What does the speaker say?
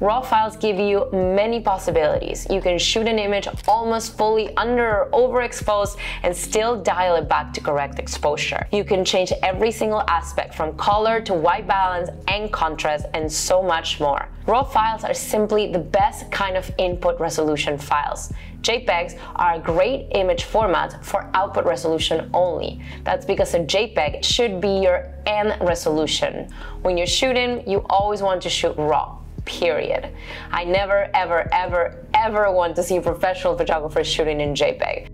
Raw files give you many possibilities. You can shoot an image almost fully under or overexposed and still dial it back to correct exposure. You can change every single aspect from color to white balance and contrast and so much more. Raw files are simply the best kind of input resolution files. JPEGs are a great image format for output resolution only. That's because a JPEG should be your end resolution. When you're shooting, you always want to shoot raw. Period. I never, ever, ever, ever want to see professional photographers shooting in JPEG.